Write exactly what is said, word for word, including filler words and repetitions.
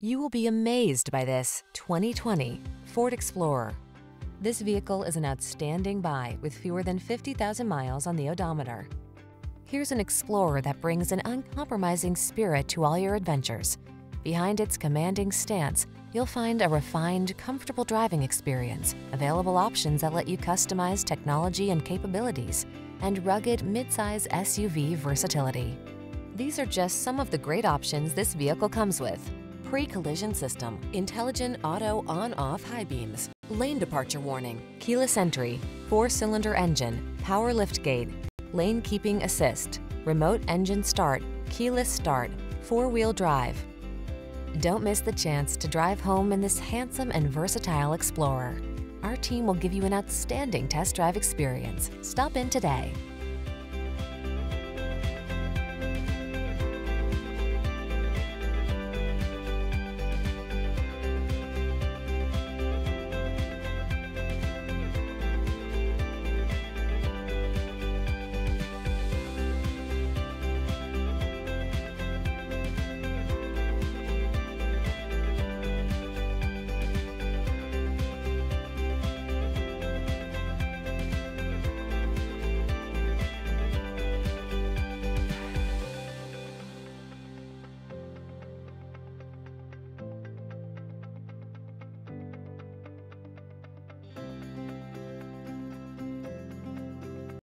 You will be amazed by this twenty twenty Ford Explorer. This vehicle is an outstanding buy with fewer than fifty thousand miles on the odometer. Here's an Explorer that brings an uncompromising spirit to all your adventures. Behind its commanding stance, you'll find a refined, comfortable driving experience, available options that let you customize technology and capabilities, and rugged midsize S U V versatility. These are just some of the great options this vehicle comes with: pre-collision system, intelligent auto on-off high beams, lane departure warning, keyless entry, four-cylinder engine, power liftgate, lane keeping assist, remote engine start, keyless start, four-wheel drive. Don't miss the chance to drive home in this handsome and versatile Explorer. Our team will give you an outstanding test drive experience. Stop in today.